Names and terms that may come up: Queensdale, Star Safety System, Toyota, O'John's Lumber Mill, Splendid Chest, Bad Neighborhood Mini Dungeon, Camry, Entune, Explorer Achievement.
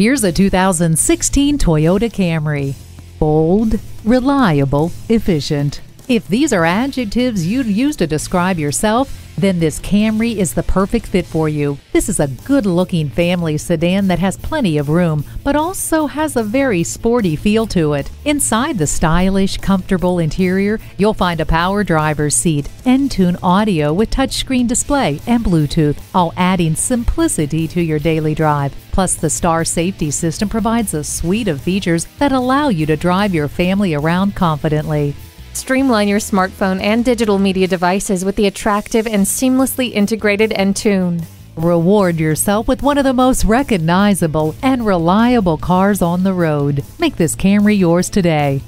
Here's a 2016 Toyota Camry. Bold, reliable, efficient. If these are adjectives you'd use to describe yourself, then this Camry is the perfect fit for you. This is a good-looking family sedan that has plenty of room, but also has a very sporty feel to it. Inside the stylish, comfortable interior, you'll find a power driver's seat, Entune audio with touchscreen display and Bluetooth, all adding simplicity to your daily drive. Plus, the Star Safety System provides a suite of features that allow you to drive your family around confidently. Streamline your smartphone and digital media devices with the attractive and seamlessly integrated Entune. Reward yourself with one of the most recognizable and reliable cars on the road. Make this Camry yours today.